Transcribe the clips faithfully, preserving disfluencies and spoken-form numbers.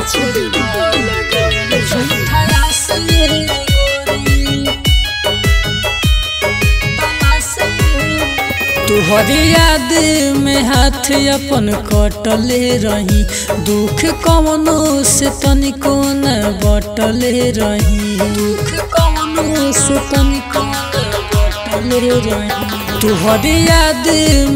तुहरी याद में हाथ अपन कटले रही, दुख कवनो से तनिको न बटले रही, दुख कवनो से तनिको न बटले रही। तुहरी याद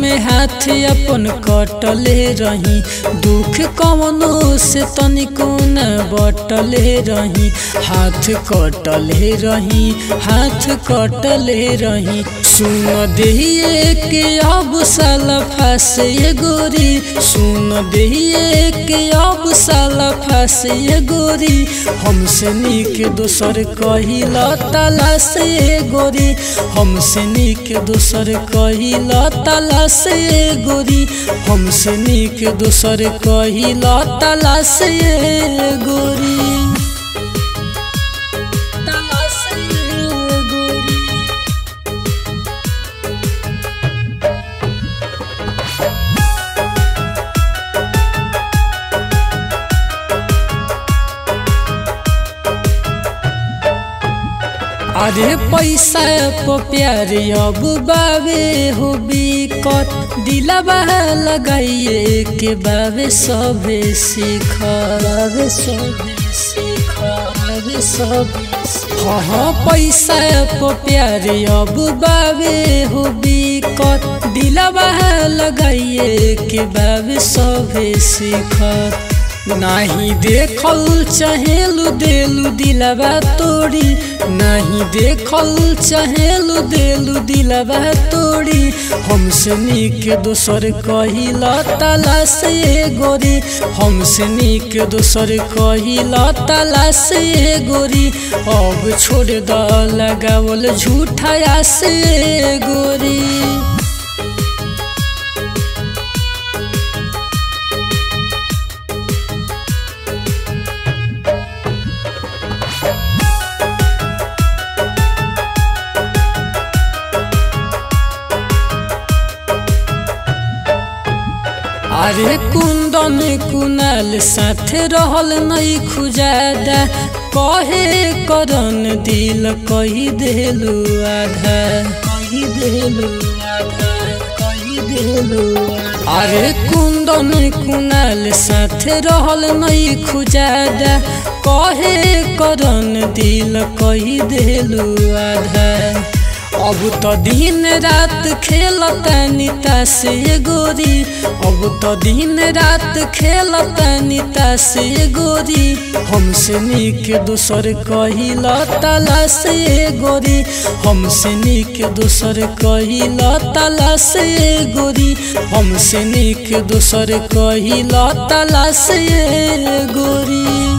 में हाथ अपन कटले रही, दुख कवनो से तनिको न बटले रही, हाथ कटले रही, हाथ कटले रही। सुन देहिए के अब साला फासे ये गोरी, सुन देहिए के अब साला फासे ये गोरी, हमसे नीक दोसर कही लताला से गोरी, हमसे नीक दोसर कही लताला से गोरी, हमसे नीक दोसर कही लताला से गोरी। अरे पैसा पर प्यार अब बावे हो बिकट, दिलवा लगाइए के बावे सबे सीख, बावे सबे सीख, बावे सबे सीख। हाँ पैसा पर प्यार अब बावे हो बिकट, दिलवा लगाइए के बावे सबे सीख। नाही देखल चहेलू देलू दिलवा तोड़ी, नाही देखल चहेलू देलू दिलवा तोड़ी, हमसे नीक दोसर कही लताला से गोरी, हमसे नीक दोसर कही लताला से गोरी, अब छोड़ द लगावल झूठाया से गोरी। अरे कुंदन कुनाल साथ रहल नहीं खुजादा, कहे करन दिल कही देलू आधा, कही देलू आधा, कही देलू। अरे कुंदन कुनाल साथ रहल नहीं खुजादा, कहे करन दिल कही देलू आधा, अब तो दिन रात खेलता नीता से गोरी, अब तो दिन रात खेलता नीता से गोरी, हमसे नीक दोसर कही लताला से गोरी, हमसे नीक दोसर कही लताला से गोरी, हमसे नीक दोसर कही लताला से गोरी।